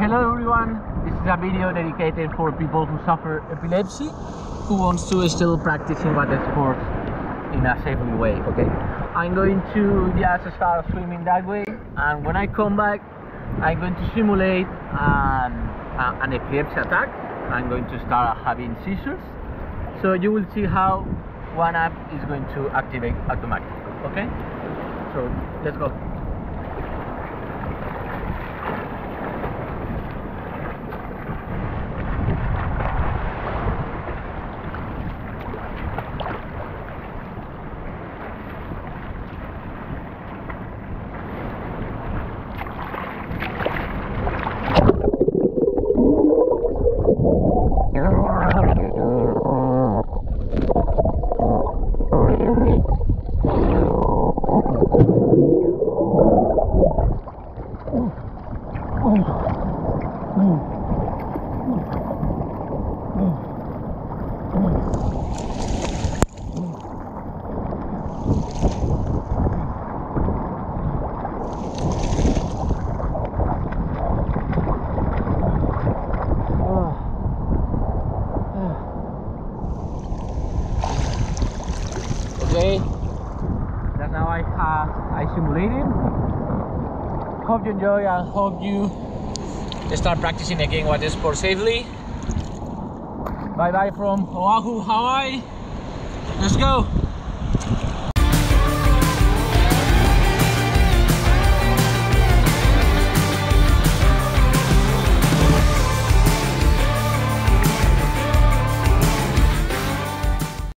Hello everyone, this is a video dedicated for people who suffer epilepsy who wants to still practicing water sports in a safe way, okay? I'm going to just start swimming that way, and when I come back I'm going to simulate an epilepsy attack. I'm going to start having seizures, so you will see how one app is going to activate automatically, okay? So let's go. I simulated. Hope you enjoy and hope you start practicing again water sport safely. Bye bye from Oahu, Hawaii. Let's go.